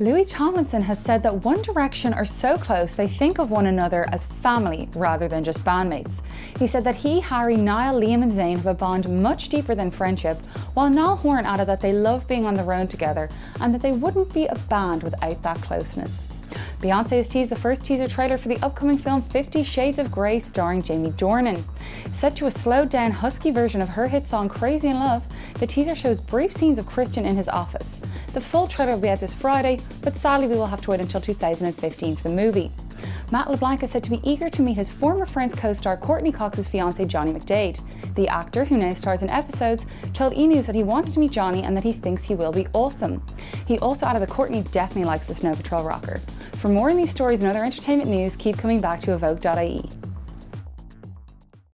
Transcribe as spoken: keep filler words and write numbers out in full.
Louis Tomlinson has said that One Direction are so close they think of one another as family rather than just bandmates. He said that he, Harry, Niall, Liam and Zayn have a bond much deeper than friendship, while Niall Horan added that they love being on the road together and that they wouldn't be a band without that closeness. Beyonce has teased the first teaser trailer for the upcoming film Fifty Shades of Grey starring Jamie Dornan. Set to a slowed down husky version of her hit song Crazy in Love, the teaser shows brief scenes of Christian in his office. The full trailer will be out this Friday, but sadly we will have to wait until two thousand fifteen for the movie. Matt LeBlanc is said to be eager to meet his former Friends co-star Courtney Cox's fiancé Johnny McDaid. The actor, who now stars in episodes, told E! News that he wants to meet Johnny and that he thinks he will be awesome. He also added that Courtney definitely likes the Snow Patrol rocker. For more on these stories and other entertainment news, keep coming back to evoke dot I E.